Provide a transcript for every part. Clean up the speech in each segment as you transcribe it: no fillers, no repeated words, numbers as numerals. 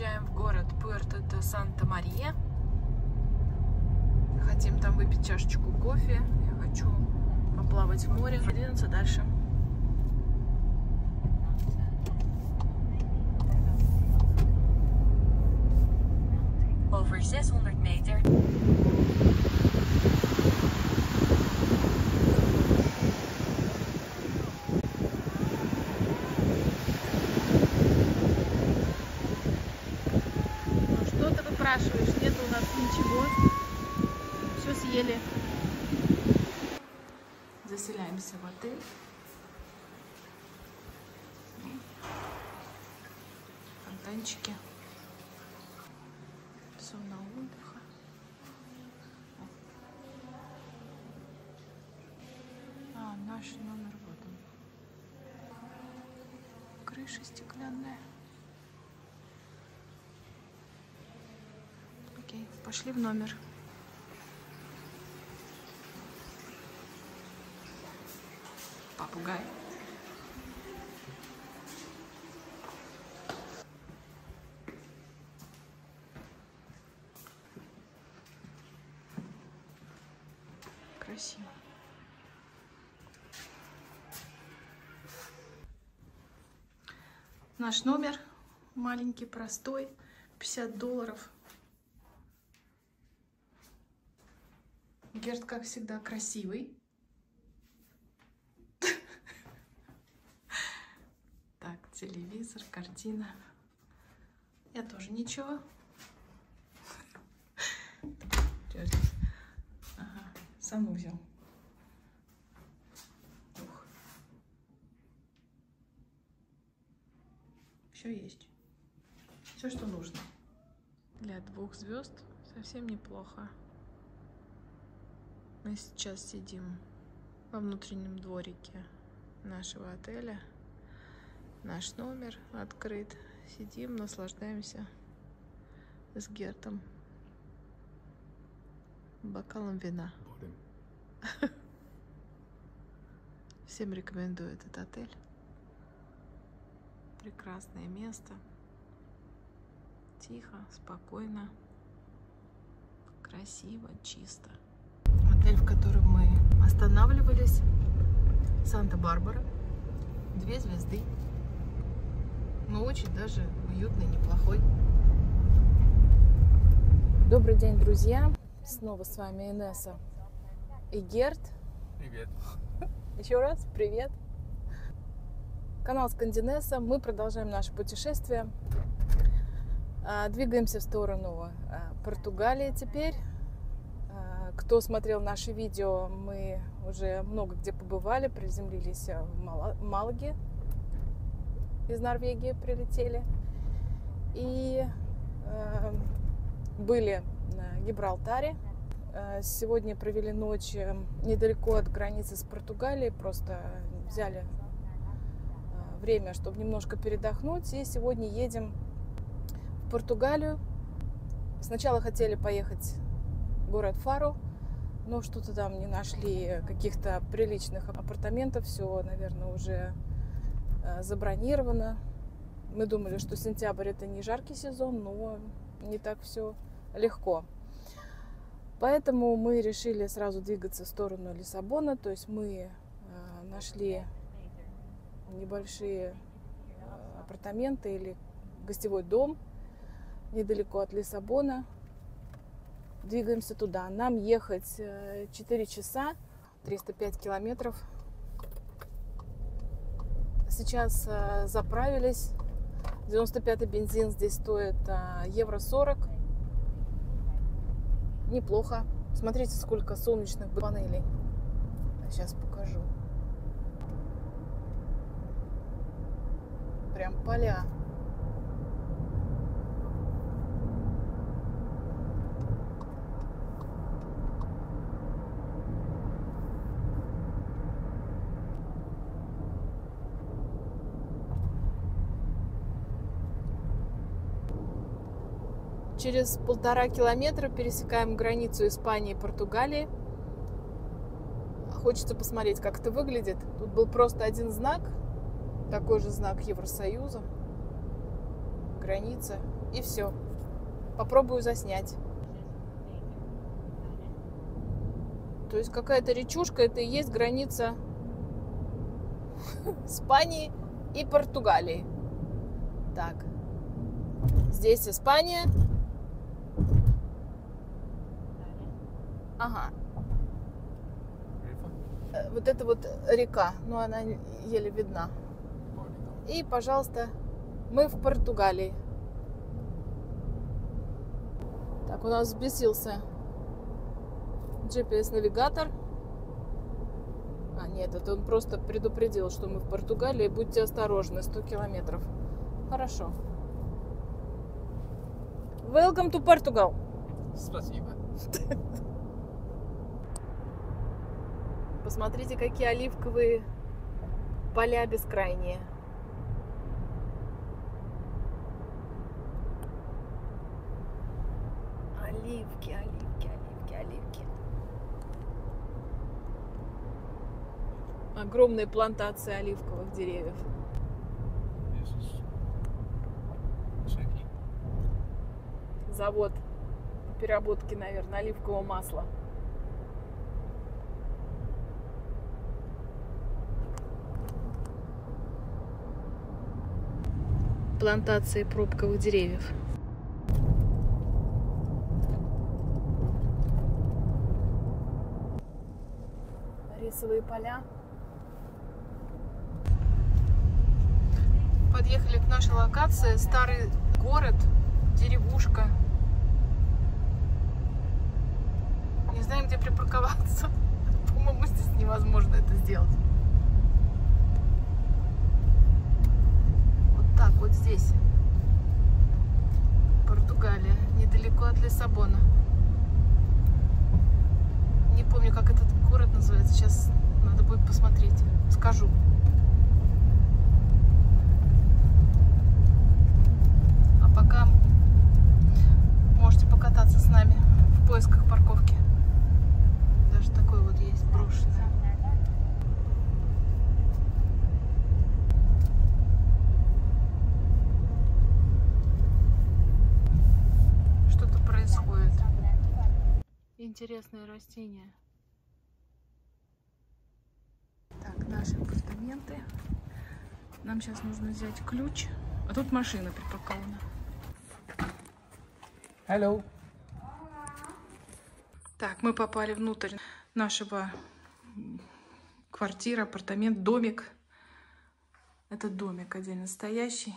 Въезжаем в город Пуэрто-де-Санта-Мария. Хотим там выпить чашечку кофе. Я хочу поплавать в море. Двинуться дальше. Over 600 метров. Заселяемся в отель. Фонтанчики. Зона отдыха. А, наш номер вот он. Крыша стеклянная. Окей, пошли в номер. Попугай. Красиво. Наш номер маленький, простой, $50. Герт, как всегда, красивый. Телевизор, картина. Я тоже ничего. Ага, санузел. Ух. Все есть. Все, что нужно. Для 2 звезд совсем неплохо. Мы сейчас сидим во внутреннем дворике нашего отеля. Наш номер открыт. Сидим, наслаждаемся с Гертом бокалом вина. Всем рекомендую этот отель. Прекрасное место. Тихо, спокойно, красиво, чисто. Отель, в котором мы останавливались, Санта-Барбара. 2 звезды. Но очень даже уютный, неплохой. Добрый день, друзья! Снова с вами Инесса и Герт. Привет! Еще раз привет! Канал Скандинесса. Мы продолжаем наше путешествие. Двигаемся в сторону Португалии теперь. Кто смотрел наши видео, мы уже много где побывали. Приземлились в Малаге. Из Норвегии прилетели и были в Гибралтаре. Сегодня провели ночь недалеко от границы с Португалией, просто взяли время, чтобы немножко передохнуть. И сегодня едем в Португалию. Сначала хотели поехать в город Фару, но что-то там не нашли каких-то приличных апартаментов. Все, наверное, уже забронировано. Мы думали, что сентябрь — это не жаркий сезон, но не так все легко. Поэтому мы решили сразу двигаться в сторону Лиссабона. То есть мы нашли небольшие апартаменты или гостевой дом недалеко от Лиссабона. Двигаемся туда. Нам ехать 4 часа, 305 километров. Сейчас заправились. 95-й бензин здесь стоит €40. Неплохо. Смотрите, сколько солнечных панелей. Сейчас покажу. Прям поля. Через 1,5 километра пересекаем границу Испании и Португалии. Хочется посмотреть, как это выглядит. Тут был просто один знак, такой же знак Евросоюза. граница, и все. Попробую заснять. То есть какая-то речушка, это и есть граница Испании и Португалии. Так, здесь Испания. Ага. Вот это вот река, но она еле видна. И, пожалуйста, мы в Португалии. Так, у нас взбесился GPS-навигатор. А, нет, это он просто предупредил, что мы в Португалии. Будьте осторожны, 100 километров. Хорошо. Welcome to Portugal. Спасибо. Посмотрите, какие оливковые поля бескрайние. Оливки, оливки, оливки, оливки. Огромные плантации оливковых деревьев. Завод по переработке, наверное, оливкового масла. Плантации пробковых деревьев. Рисовые поля. Подъехали к нашей локации. Старый город, деревушка. Не знаем, где припарковаться. По-моему, здесь невозможно это сделать. Так, вот здесь Португалия, недалеко от Лиссабона. Не помню, как этот город называется. Сейчас надо будет посмотреть. Скажу. А пока можете покататься с нами в поисках парковки. Даже такой вот есть, брошенный. Интересные растения. Так, наши апартаменты. Нам сейчас нужно взять ключ. А тут машина припаркована. Hello. Так, мы попали внутрь нашего квартира, апартамент, домик. Это домик отдельно стоящий.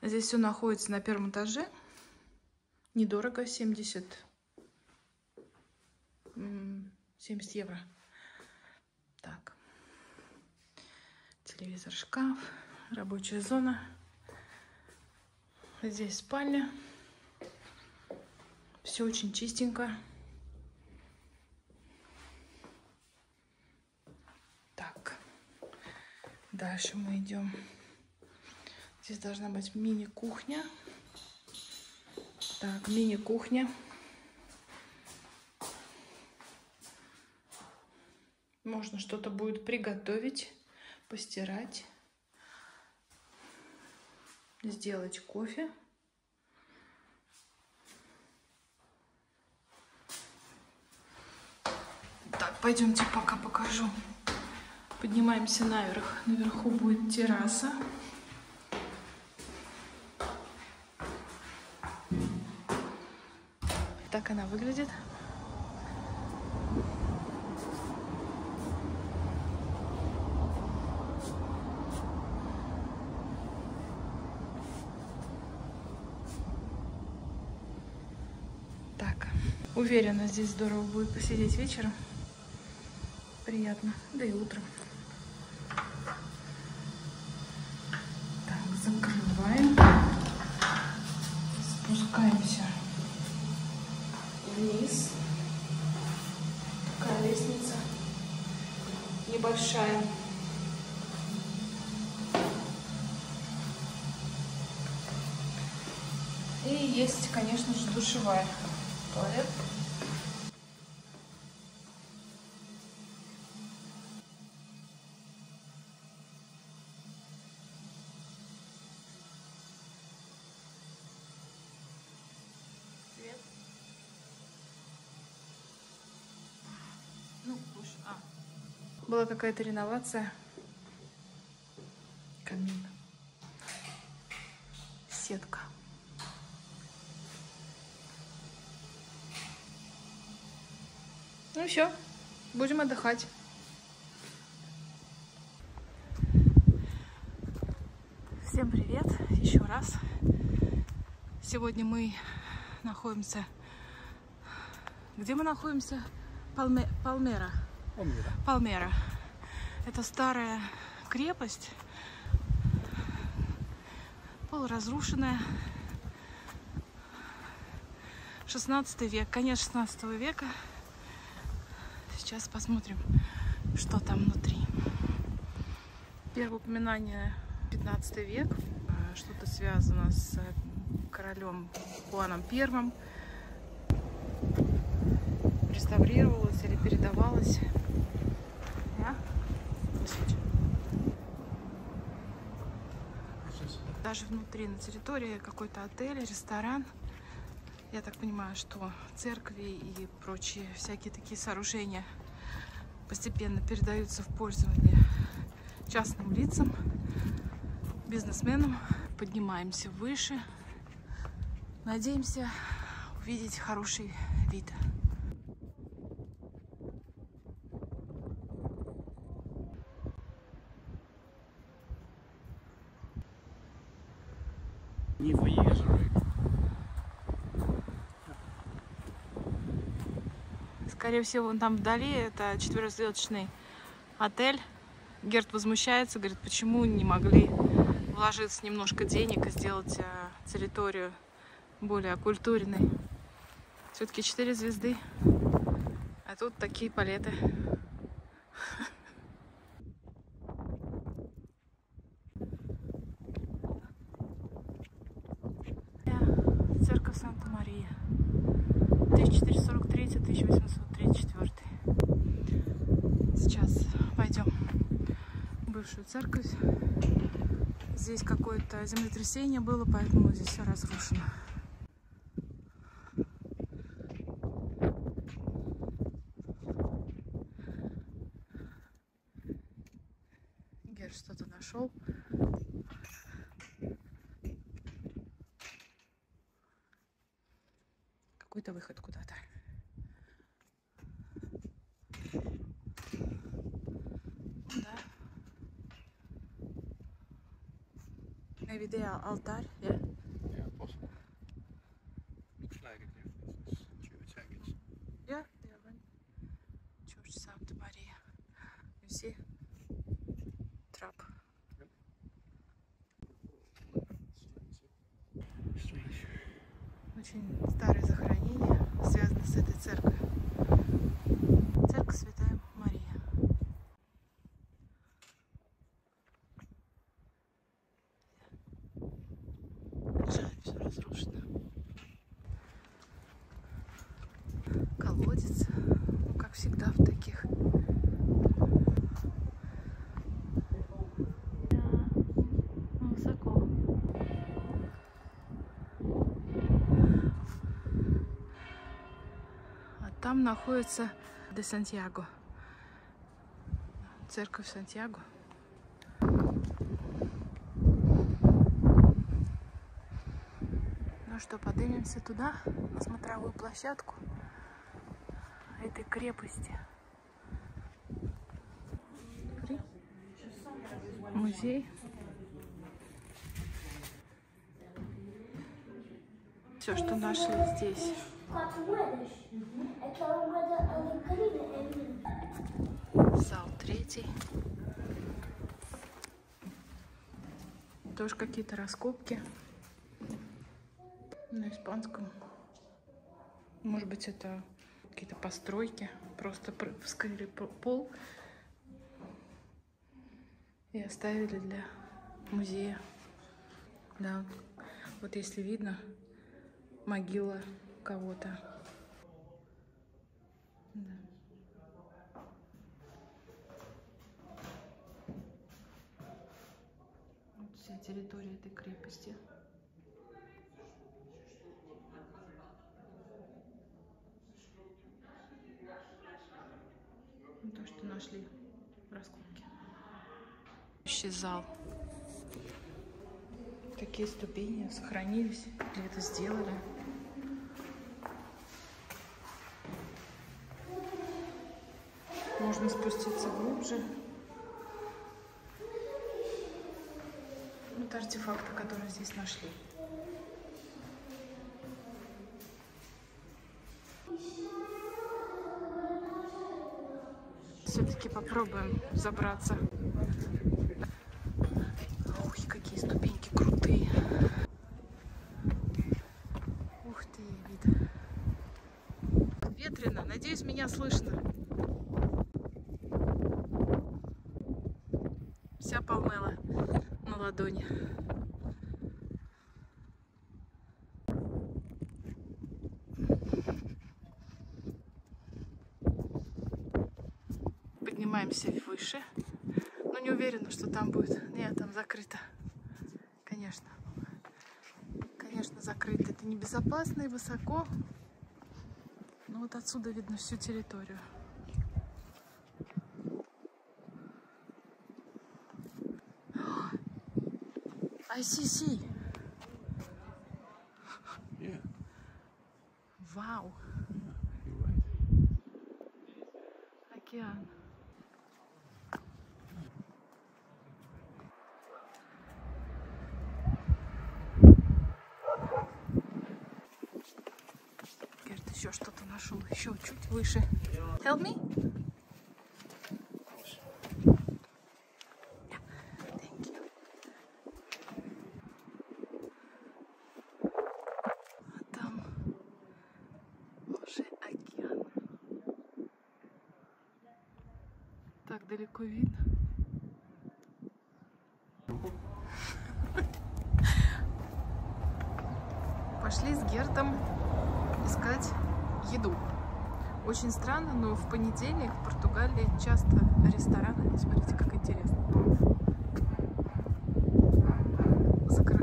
Здесь все находится на первом этаже. Недорого, 70 евро. Так. Телевизор, шкаф, рабочая зона. Здесь спальня. Все очень чистенько. Так. Дальше мы идем. Здесь должна быть мини-кухня. Так, мини-кухня. Можно что-то будет приготовить, постирать, сделать кофе. Так, пойдемте пока покажу. Поднимаемся наверх. Наверху будет терраса. Так она выглядит. Уверена, здесь здорово будет посидеть вечером. Приятно. Да и утром. Так, закрываем. Спускаемся вниз. Такая лестница небольшая. И есть, конечно же, душевая. Туалет. Была какая-то реновация камина. Сетка. Ну все, будем отдыхать. Всем привет еще раз. Сегодня мы находимся... Где мы находимся? Палмела. Это старая крепость, полуразрушенная. 16 век, конец 16 века. Сейчас посмотрим, что там внутри. Первое упоминание 15 век. Что-то связано с королем Хуаном I. Реставрировалось или передавалось. Даже внутри, на территории, какой-то отель, ресторан. Я так понимаю, что церкви и прочие всякие такие сооружения постепенно передаются в пользование частным лицам, бизнесменам. Поднимаемся выше. Надеемся увидеть хороший вид. Не выезжай. Скорее всего, вон там вдали это четырехзвездочный отель. Герт возмущается, говорит, почему не могли вложиться немножко денег и сделать территорию более окультуренной. Все-таки 4 звезды, а тут такие палеты. Церковь Санта-Мария, 1443-1834. Сейчас пойдем в бывшую церковь. Здесь какое-то землетрясение было, поэтому здесь все разрушено. Герт что-то нашел. Какой-то выход куда-то. Да. Maybe the altar, yeah? Yeah, possible. Looks like a church, I guess. Yeah, there one. Church Santa Maria. You see? Trap. Очень старые захоронения связаны с этой церковью. Церковь Святая Мария. Жаль, все разрушено. Колодец, ну как всегда в таких. Там находится де Сантьяго, церковь Сантьяго. Ну что, поднимемся туда, на смотровую площадку этой крепости. Музей. Все, что нашли здесь. Зал 3. Тоже какие-то раскопки на испанском. Может быть, это какие-то постройки. Просто вскрыли пол и оставили для музея. Да, вот если видно, могила кого-то. Да. Вот вся территория этой крепости. Вот пошли в раскопки. Зал. Такие ступени сохранились, или это сделали. Можно спуститься глубже. Вот артефакты, которые здесь нашли. Все-таки попробуем забраться. Ух, какие ступеньки крутые. Ух ты, вид. Ветрено, надеюсь, меня слышно. Вся Палмела на ладони. Поднимаемся выше, но не уверена, что там будет. Нет, там закрыто. Конечно. Конечно, закрыто. Это небезопасно и высоко. Но вот отсюда видно всю территорию. ICC. Yeah. Вау. Океан. Герт еще что-то нашел, еще чуть выше. Help me. Далеко видно. Пошли с Гертом искать еду. Очень странно, но в понедельник в Португалии часто рестораны. Смотрите, как интересно.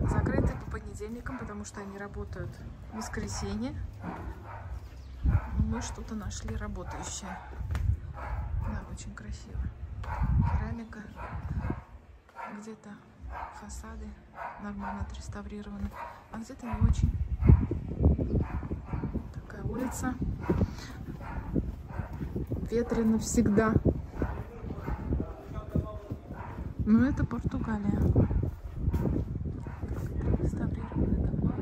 Закрыты по понедельникам, потому что они работают в воскресенье. Мы что-то нашли работающее. Да, очень красиво. Керамика, где-то фасады нормально отреставрированы, а где-то не очень. Такая улица. Ветрено всегда. Но это Португалия. Реставрированные дома.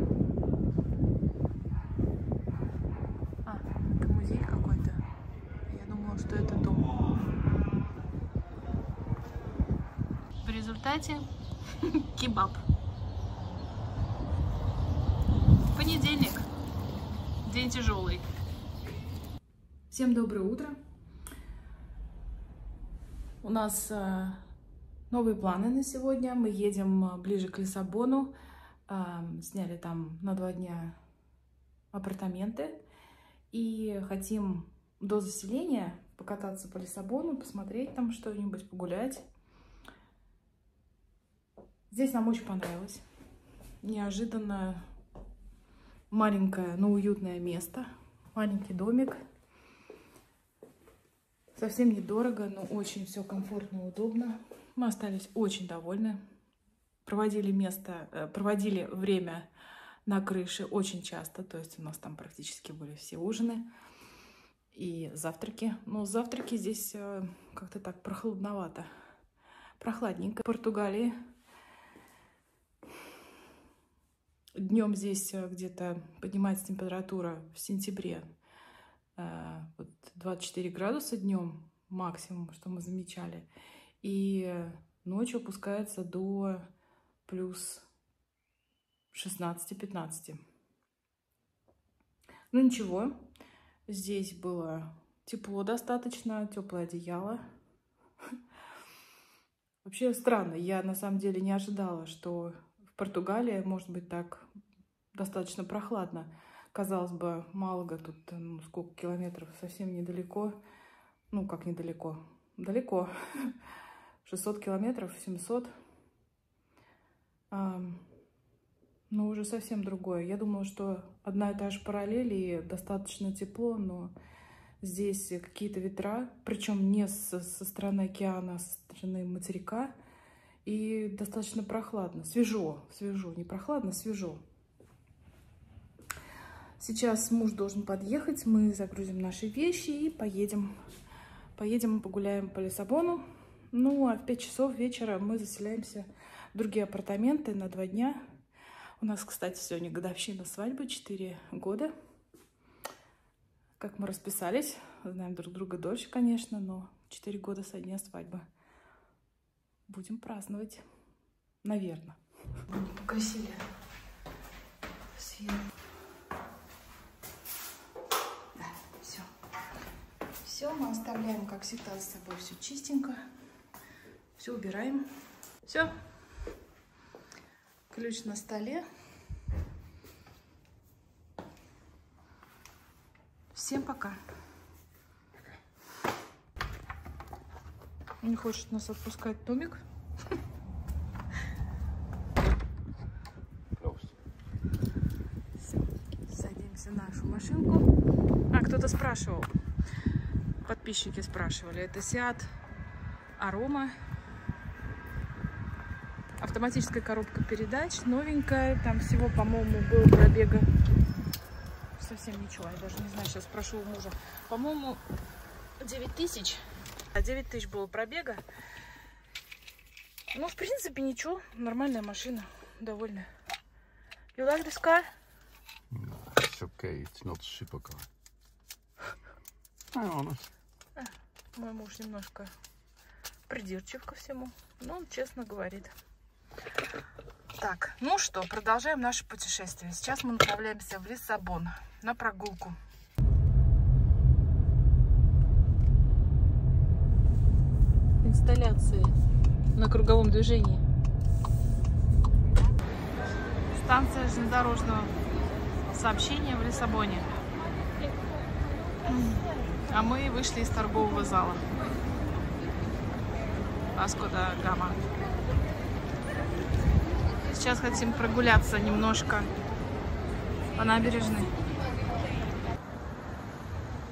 А, это музей какой-то. Я думала, что это дом. В результате кебаб. Понедельник. День тяжелый. Всем доброе утро. У нас новые планы на сегодня. Мы едем ближе к Лиссабону. Сняли там на 2 дня апартаменты. И хотим до заселения покататься по Лиссабону, посмотреть там что-нибудь, погулять. Здесь нам очень понравилось. Неожиданно маленькое, но уютное место. Маленький домик. Совсем недорого, но очень все комфортно и удобно. Мы остались очень довольны. Проводили время на крыше очень часто. То есть у нас там практически были все ужины и завтраки. Но завтраки здесь как-то так прохладновато. Прохладненько. В Португалии. Днем здесь где-то поднимается температура в сентябре 24 градуса днем, максимум, что мы замечали. И ночью опускается до плюс 16-15. Ну ничего, здесь было тепло достаточно, теплое одеяло. Вообще странно, я на самом деле не ожидала, что... Португалия, может быть, так достаточно прохладно. Казалось бы, Малага тут, ну, сколько километров, совсем недалеко. Ну, как недалеко? Далеко. 600 километров, 700. Но уже совсем другое. Я думала, что одна и та же параллель и достаточно тепло, но здесь какие-то ветра, причем не со стороны океана, а со стороны материка. И достаточно прохладно, свежо, не прохладно, свежо. Сейчас муж должен подъехать, мы загрузим наши вещи и поедем и погуляем по Лиссабону. Ну, а в 5 часов вечера мы заселяемся в другие апартаменты на 2 дня. У нас, кстати, сегодня годовщина свадьбы, 4 года. Как мы расписались, знаем друг друга дольше, конечно, но 4 года со дня свадьбы. Будем праздновать. Наверное. Не погасили свет. Да, все. Все, мы оставляем, как всегда, с собой все чистенько. Все убираем. Все. Ключ на столе. Всем пока. Не хочет нас отпускать Томик. Все, садимся в нашу машинку. А, кто-то спрашивал. Подписчики спрашивали. Это Seat Aroma. Автоматическая коробка передач. Новенькая. Там всего, по-моему, было пробега совсем ничего. Я даже не знаю, сейчас спрошу у мужа. По-моему, 9000. 9000 было пробега. Ну, в принципе, ничего. Нормальная машина. Довольно. You like this car? No, it's okay. It's not super car. I'm honest. Мой муж немножко придирчив ко всему. Но он честно говорит. Так, ну что, продолжаем наше путешествие. Сейчас мы направляемся в Лиссабон на прогулку. Инсталляции на круговом движении. Станция железнодорожного сообщения в Лиссабоне. А мы вышли из торгового зала. Асканда Гама. Сейчас хотим прогуляться немножко по набережной.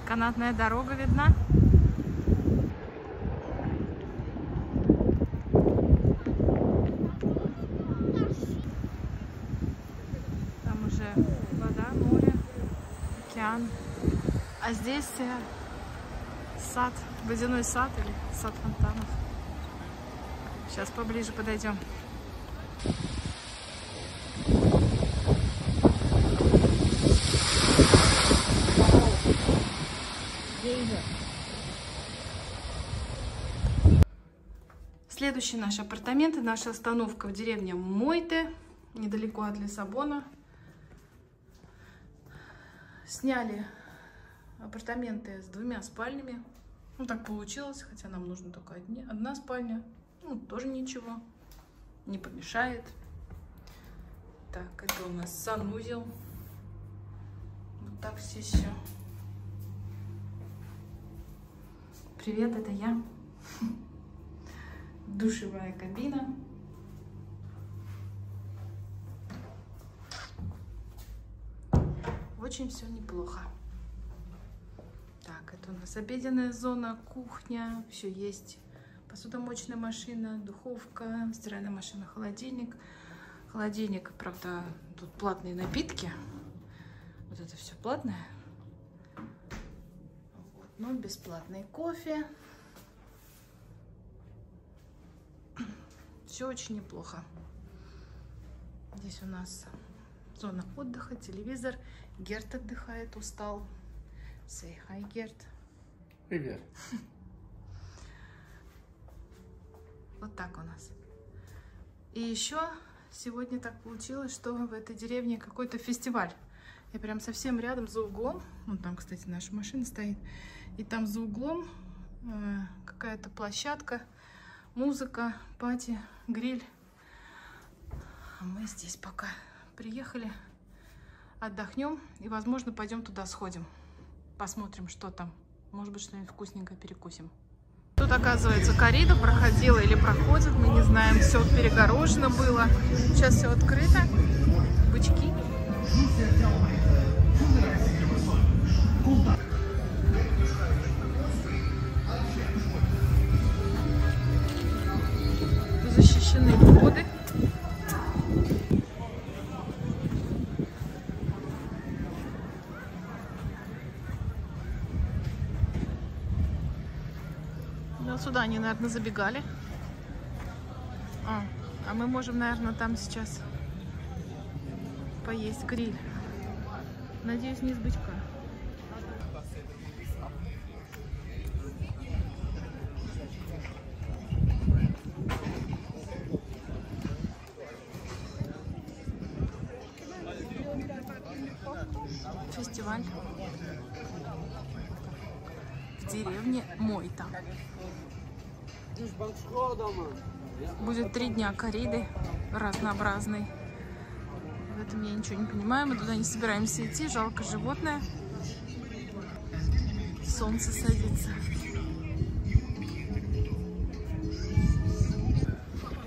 Канатная дорога видна. Там уже вода, море, океан. А здесь сад, водяной сад или сад фонтанов. Сейчас поближе подойдем. Следующие наши апартаменты, наша остановка в деревне Мойте, недалеко от Лиссабона. Сняли апартаменты с 2 спальнями. Ну, так получилось, хотя нам нужна только одна спальня. Ну, тоже ничего, не помешает. Так, это у нас санузел. Вот так здесь все. Привет, это я. Душевая кабина. Очень все неплохо. Так, это у нас обеденная зона, кухня, все есть. Посудомоечная машина, духовка, стиральная машина, холодильник. Холодильник, правда, тут платные напитки. Вот это все платное. Вот, ну, бесплатный кофе. Все очень неплохо. Здесь у нас зона отдыха, телевизор. Герт отдыхает, устал. Say hi, Герт. Привет. Вот так у нас. И еще сегодня так получилось, что в этой деревне какой-то фестиваль. Я прям совсем рядом, за углом. Вон там, кстати, наша машина стоит. И там за углом какая-то площадка, музыка, пати, гриль. А мы здесь пока приехали. Отдохнем и, возможно, пойдем туда сходим. Посмотрим, что там. Может быть, что-нибудь вкусненькое перекусим. Тут, оказывается, коррида проходила или проходит, мы не знаем, все перегорожено было. Сейчас все открыто. Бычки. Вот сюда они, наверное, забегали. А мы можем, наверное, там сейчас поесть гриль. Надеюсь, не с бычка. Фестиваль в деревне Мойте. Будет 3 дня корриды разнообразной. В этом я ничего не понимаю. Мы туда не собираемся идти. Жалко животное. Солнце садится.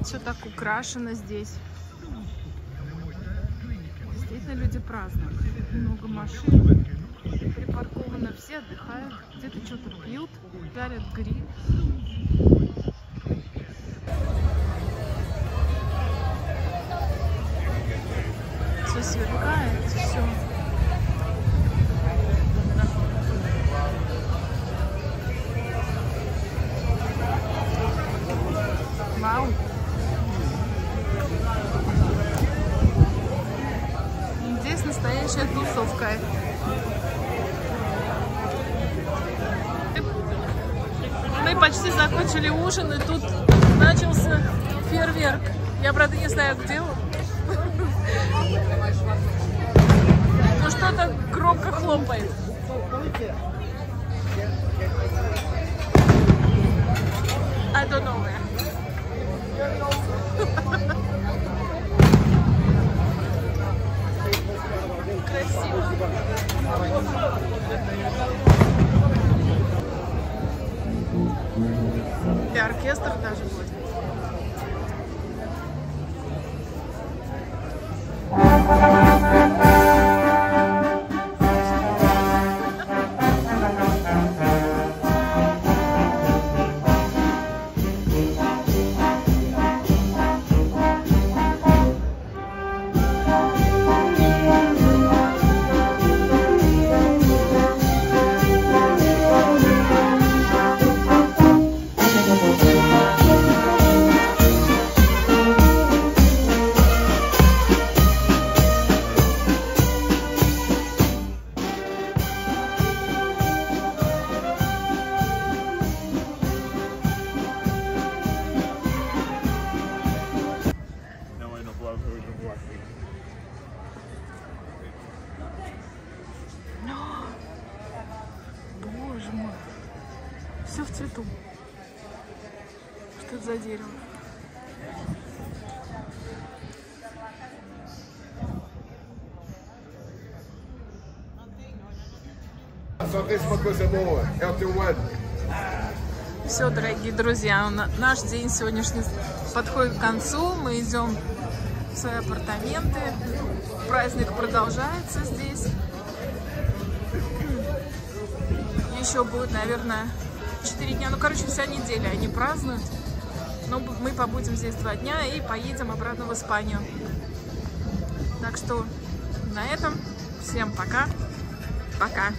Все так украшено здесь. Действительно, люди празднуют. Много машин. Припарковано, все отдыхают. Где-то что-то пьют. Дарят гриль. Все сверкает, все. Вау! Здесь настоящая тусовка. Мы почти закончили ужин, и тут начался фейерверк. Я, правда, не знаю, где он. Ну что-то громко хлопает. I don't know where. Красиво. И оркестр даже будет. Все в цвету. Что это за дерево? Все, дорогие друзья, наш день сегодняшний подходит к концу. Мы идем в свои апартаменты. Праздник продолжается здесь. Еще будет, наверное, 4 дня. Ну, короче, вся неделя они празднуют. Но мы побудем здесь 2 дня и поедем обратно в Испанию. Так что на этом всем пока. Пока.